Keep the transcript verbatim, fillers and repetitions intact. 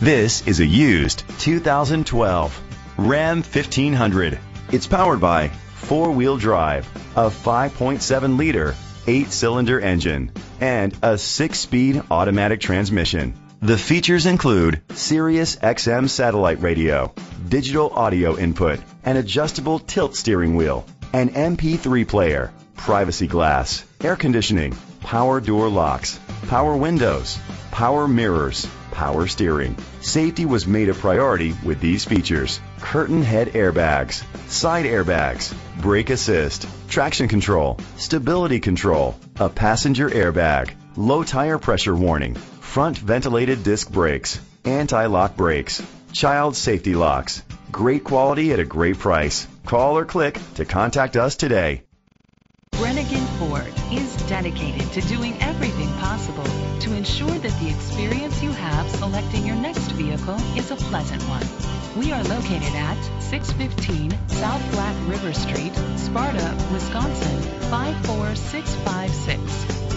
This is a used two thousand twelve Ram fifteen hundred. It's powered by four-wheel drive, a five point seven liter, eight-cylinder engine, and a six-speed automatic transmission. The features include Sirius X M satellite radio, digital audio input, an adjustable tilt steering wheel, an M P three player, privacy glass, air conditioning, power door locks, power windows, power mirrors, power steering. Safety was made a priority with these features: curtain head airbags, side airbags, brake assist, traction control, stability control, a passenger airbag, low tire pressure warning, front ventilated disc brakes, anti-lock brakes, child safety locks. Great quality at a great price. Call or click to contact us today. Brenengen Ford is dedicated to doing everything possible to ensure that the experience you have selecting your next vehicle is a pleasant one. We are located at six fifteen South Black River Street, Sparta, Wisconsin, five four six five six.